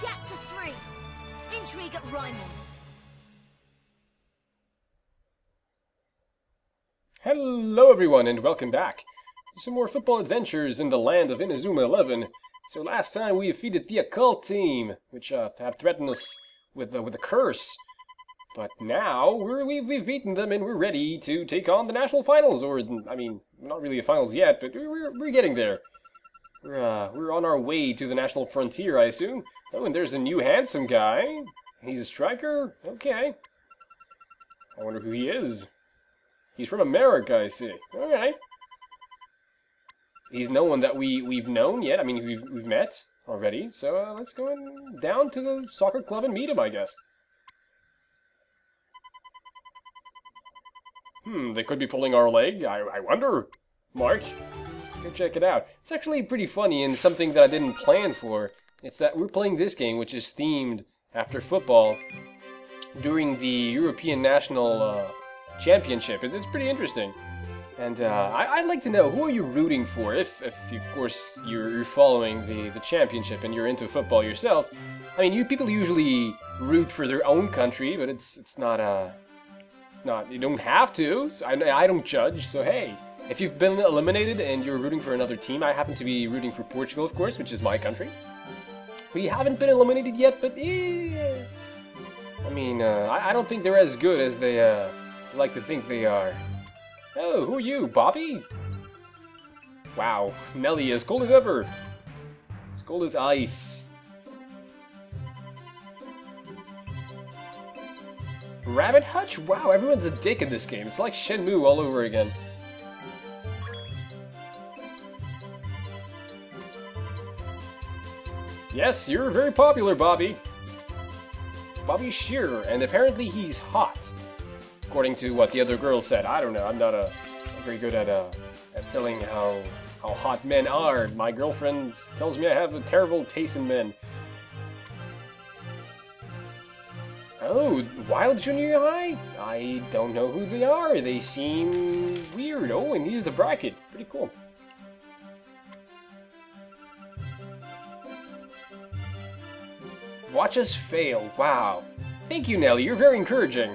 Chapter 3. Intrigue at Raimon. Hello everyone and welcome back. Some more football adventures in the land of Inazuma 11. So last time we defeated the occult team, which had threatened us with a curse. But now we've beaten them and we're ready to take on the national finals. Or, I mean, not really the finals yet, but we're getting there. We're on our way to the national frontier, I assume. Oh, and there's a new handsome guy. He's a striker? Okay. I wonder who he is. He's from America, I see. Alright. He's no one that we've known yet. I mean, we've met already. So let's go down to the soccer club and meet him, I guess. They could be pulling our leg. I wonder, Mark. Let's go check it out. It's actually pretty funny and something that I didn't plan for. It's that we're playing this game, which is themed after football during the European National Championship. It's pretty interesting. And I'd like to know, who are you rooting for? If of course, you're following the championship and you're into football yourself. I mean, people usually root for their own country, but it's not you don't have to. So I don't judge. So hey, if you've been eliminated and you're rooting for another team, I happen to be rooting for Portugal, of course, which is my country. We haven't been eliminated yet, but I mean, I don't think they're as good as they like to think they are. Oh, who are you, Bobby? Wow, Nelly, as cold as ever. As cold as ice. Rabbit Hutch? Wow, everyone's a dick in this game. It's like Shenmue all over again. Yes, you're very popular, Bobby. Bobby Shearer, and apparently he's hot. According to what the other girl said, I don't know. I'm not very good at telling how hot men are. My girlfriend tells me I have a terrible taste in men. Oh, Wild Junior High? I don't know who they are. They seem weird. Oh, and here's the bracket. Pretty cool. Watch us fail. Wow. Thank you, Nelly. You're very encouraging.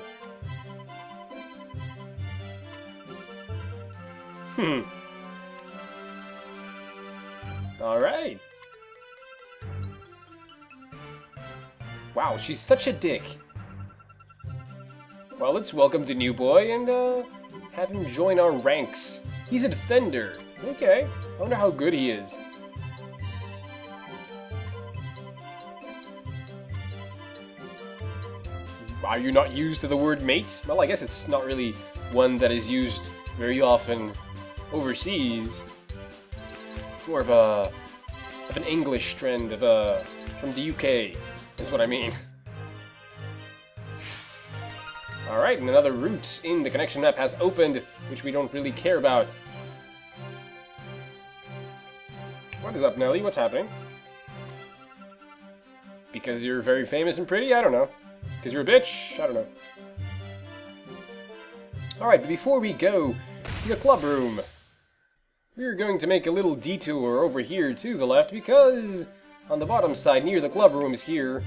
Alright. Wow, she's such a dick. Well, let's welcome the new boy and have him join our ranks. He's a defender. Okay. I wonder how good he is. Are you not used to the word mate? Well, I guess it's not really one that is used very often overseas. It's more of an English trend of from the UK, is what I mean. Alright, and another route in the connection map has opened, which we don't really care about. What is up, Nelly? What's happening? Because you're very famous and pretty? I don't know. Because you're a bitch? I don't know. Alright, but before we go to the club room, we're going to make a little detour over here to the left, because on the bottom side near the club rooms here,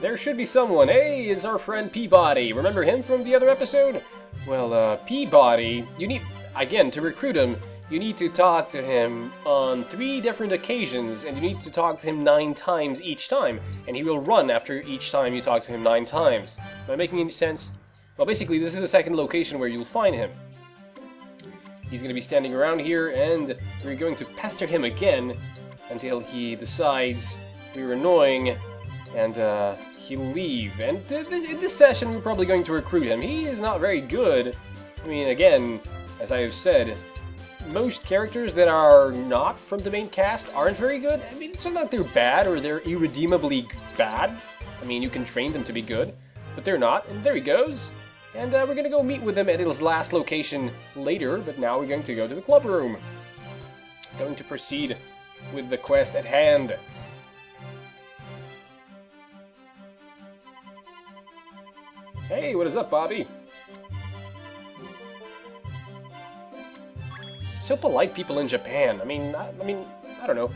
there should be someone. Hey, it's our friend Peabody. Remember him from the other episode? Well, Peabody, you need, again, to recruit him, you need to talk to him on 3 different occasions, and you need to talk to him 9 times each time, and he will run after each time you talk to him 9 times. Am I making any sense? Well, basically, this is the second location where you'll find him. He's going to be standing around here, and we're going to pester him again until he decides we're annoying, and he'll leave. And in this session, we're probably going to recruit him. He is not very good. I mean, again, as I have said, most characters that are not from the main cast aren't very good. I mean, it's not like they're bad or they're irredeemably bad. I mean, you can train them to be good, but they're not. And there he goes. And we're going to go meet with him at his last location later, but now we're going to go to the club room. Going to proceed with the quest at hand. Hey, what is up, Bobby? So polite, people in Japan. I mean, I don't know.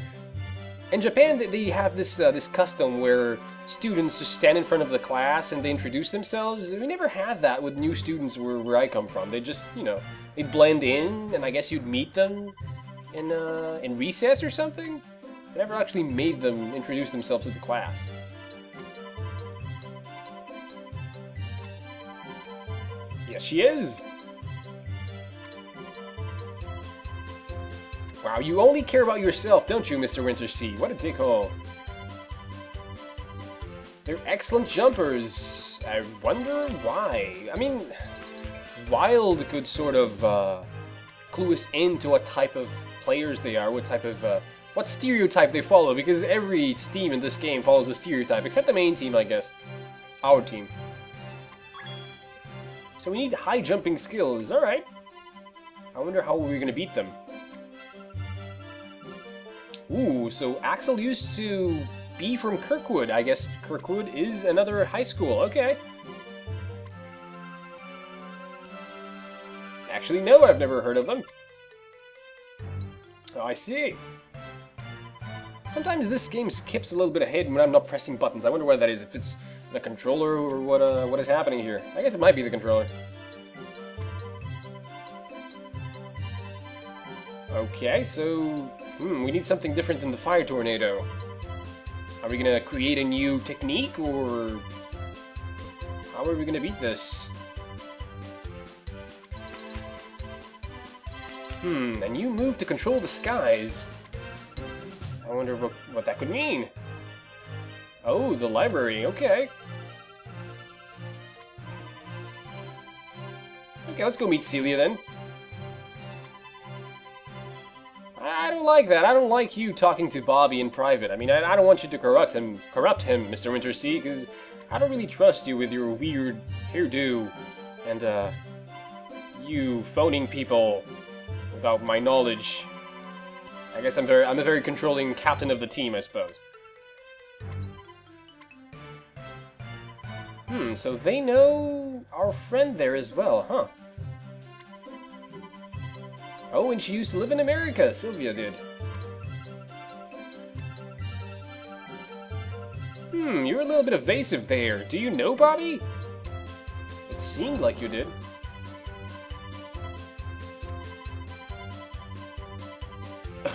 In Japan, they have this this custom where students just stand in front of the class and they introduce themselves. We never had that with new students where I come from. They just, you know, they'd blend in, and I guess you'd meet them in recess or something. I never actually made them introduce themselves to the class. Yes, she is! Wow, you only care about yourself, don't you, Mr. Wintersea? What a dickhole. They're excellent jumpers. I wonder why. I mean, Wild could sort of clue us into what type of players they are, what type of... what stereotype they follow, because every team in this game follows a stereotype, except the main team, I guess. Our team. So we need high jumping skills, alright. I wonder how we're gonna beat them. Ooh, so Axel used to be from Kirkwood. I guess Kirkwood is another high school, okay. Actually, no, I've never heard of them. Oh, I see. Sometimes this game skips a little bit ahead when I'm not pressing buttons. I wonder why that is, if it's the controller or what is happening here. I guess it might be the controller. Okay, so we need something different than the fire tornado. Are we gonna create a new technique, or how are we gonna beat this? A new move to control the skies. I wonder what that could mean. Oh, the library, okay. Okay, let's go meet Celia then. I don't like that. I don't like you talking to Bobby in private. I mean, I don't want you to corrupt him, Mr. Wintersea, because I don't really trust you with your weird hairdo and, you phoning people without my knowledge. I guess I'm a very controlling captain of the team, I suppose. So they know our friend there as well, huh? Oh, and she used to live in America, Sylvia did. You're a little bit evasive there. Do you know Bobby? It seemed like you did.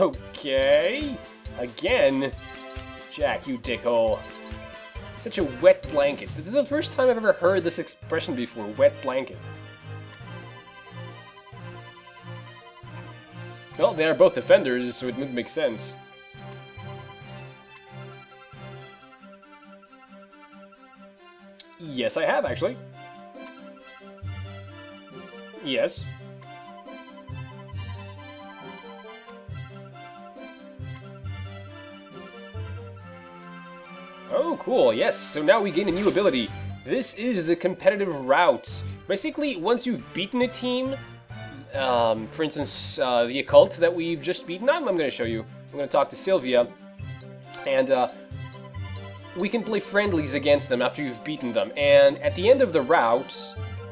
Okay, again, Jack, you dickhole. Such a wet blanket. This is the first time I've ever heard this expression before, wet blanket. Well, they are both defenders, so it would make sense. Yes, I have, actually. Yes. Oh, cool, yes, so now we gain a new ability. This is the competitive route. Basically, once you've beaten a team, for instance, the occult that we've just beaten, I'm going to show you. I'm going to talk to Sylvia, and we can play friendlies against them after you've beaten them. And at the end of the route,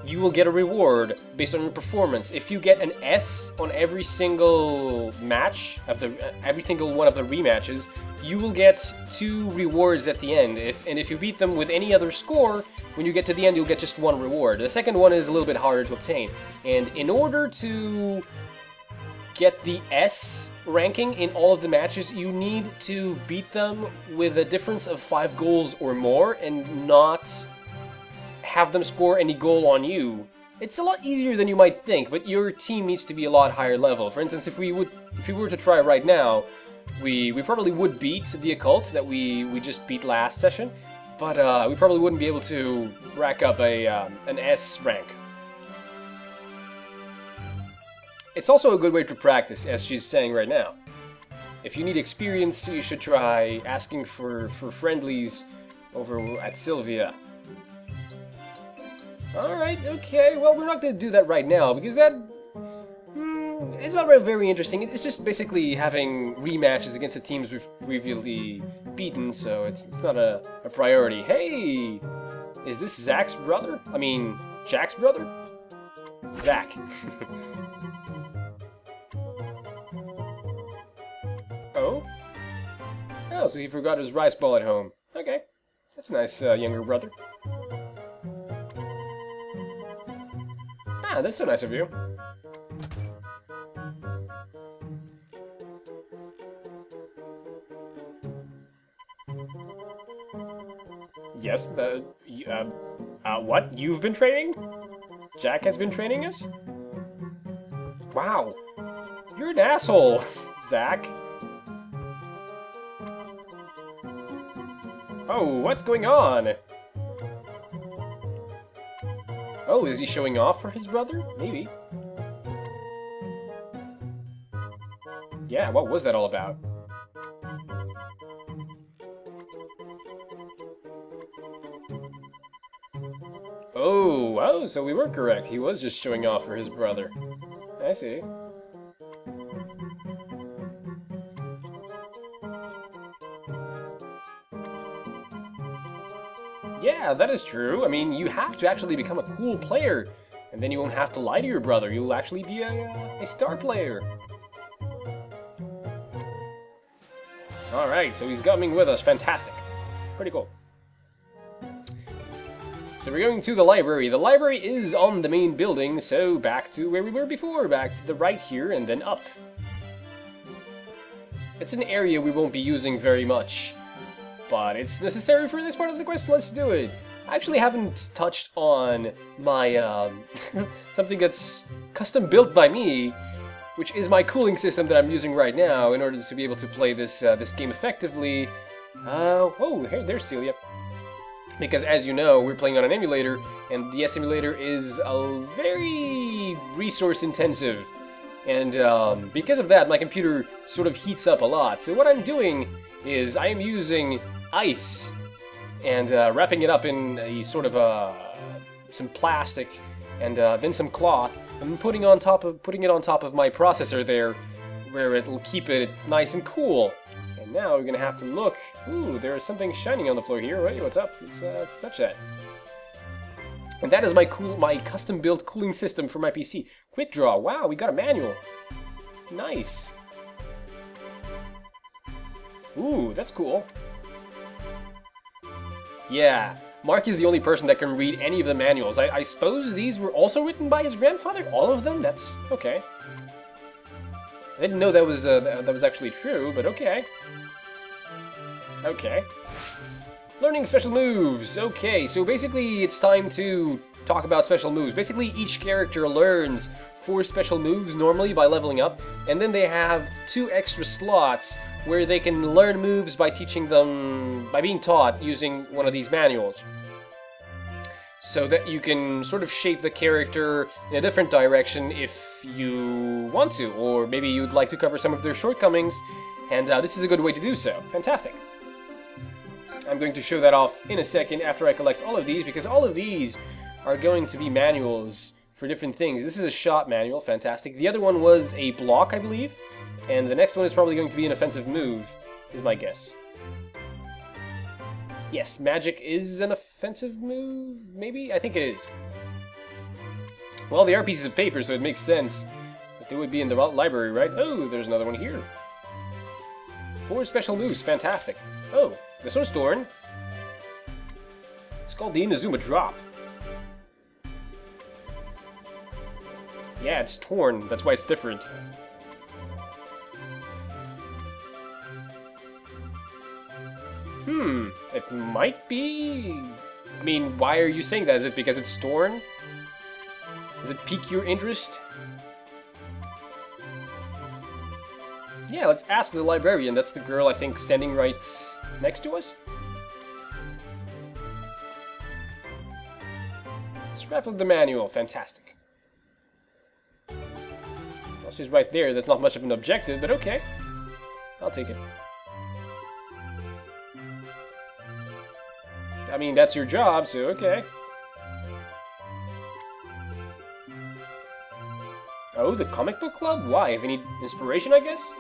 you will get a reward based on your performance. If you get an S on every single match, every single one of the rematches, you will get 2 rewards at the end, and if you beat them with any other score, when you get to the end you'll get just 1 reward. The second one is a little bit harder to obtain, and in order to get the S ranking in all of the matches, you need to beat them with a difference of 5 goals or more and not have them score any goal on you. It's a lot easier than you might think, but your team needs to be a lot higher level. For instance, if we were to try right now, we probably would beat the occult that we just beat last session, but we probably wouldn't be able to rack up an S rank. It's also a good way to practice, as she's saying right now. If you need experience, you should try asking for friendlies over at Sylvia. Alright, okay, well, we're not going to do that right now, because that... it's not very interesting. It's just basically having rematches against the teams we've really beaten, so it's not a priority. Hey! Is this Zach's brother? I mean, Jack's brother? Zach. Oh? Oh, Oh, so he forgot his rice ball at home. Okay. That's nice, younger brother. Ah, that's so nice of you. Yes, the... what? You've been training? Jack has been training us? Wow. You're an asshole, Zach. Oh, what's going on? Oh, is he showing off for his brother? Maybe. Yeah, what was that all about? Oh, so we were correct. He was just showing off for his brother. I see. Yeah, that is true. I mean, you have to actually become a cool player, and then you won't have to lie to your brother. You'll actually be a star player. Alright, so he's coming with us. Fantastic. Pretty cool. So we're going to the library. The library is on the main building, so back to where we were before. Back to the right here, and then up. It's an area we won't be using very much, but it's necessary for this part of the quest. Let's do it. I actually haven't touched on my, something that's custom built by me, which is my cooling system that I'm using right now in order to be able to play this, this game effectively. Oh, hey, there's Celia. Because, as you know, we're playing on an emulator, and the emulator is very resource-intensive. And because of that, my computer sort of heats up a lot. So what I'm doing is I am using ice and wrapping it up in a sort of some plastic and then some cloth, and putting it on top of my processor there, where it'll keep it nice and cool. And now we're gonna have to look. Ooh, there is something shining on the floor here. Wait, what's up? Let's touch that. And that is my custom-built cooling system for my PC. Quick Draw. Wow, we got a manual. Nice. Ooh, that's cool. Yeah, Mark is the only person that can read any of the manuals. I suppose these were also written by his grandfather? All of them? That's... okay. I didn't know that was actually true, but okay. Okay. Learning special moves! Okay, so basically it's time to talk about special moves. Basically each character learns 4 special moves normally by leveling up, and then they have 2 extra slots where they can learn moves by being taught using one of these manuals. So that you can sort of shape the character in a different direction if you want to, or maybe you'd like to cover some of their shortcomings, and this is a good way to do so. Fantastic. I'm going to show that off in a second after I collect all of these, because all of these are going to be manuals for different things. This is a shot manual, fantastic. The other one was a block, I believe, and the next one is probably going to be an offensive move, is my guess. Yes, magic is an offensive move, maybe? I think it is. Well, they are pieces of paper, so it makes sense that they would be in the library, right? Oh, there's another one here. 4 special moves, fantastic. Oh, this one's Dorn. It's called the Inazuma Drop. Yeah, it's torn, that's why it's different. Hmm, it might be... I mean, why are you saying that? Is it because it's torn? Does it pique your interest? Yeah, let's ask the librarian. That's the girl, I think, standing right next to us? Scrap of the manual, fantastic. Well, she's right there, that's not much of an objective, but okay. I'll take it. I mean, that's your job, so okay. Oh, the comic book club? Why? If any inspiration, I guess?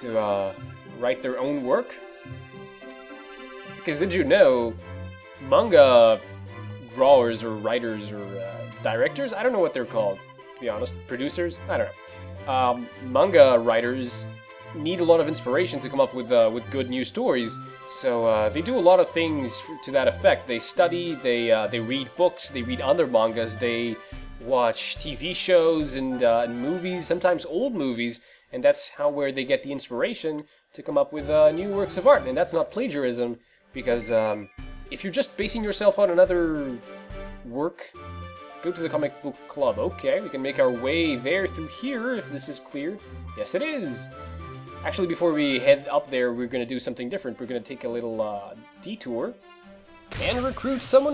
To, write their own work? Because did you know, manga drawers or writers or directors? I don't know what they're called, to be honest. Producers? I don't know. Manga writers need a lot of inspiration to come up with good new stories. So they do a lot of things to that effect. They study, they read books, they read other mangas, they watch TV shows and movies, sometimes old movies, and that's where they get the inspiration to come up with new works of art. And that's not plagiarism, because if you're just basing yourself on another work, go to the comic book club. Okay, we can make our way there through here, if this is clear. Yes, it is! Actually, before we head up there, we're going to do something different. We're going to take a little detour and recruit someone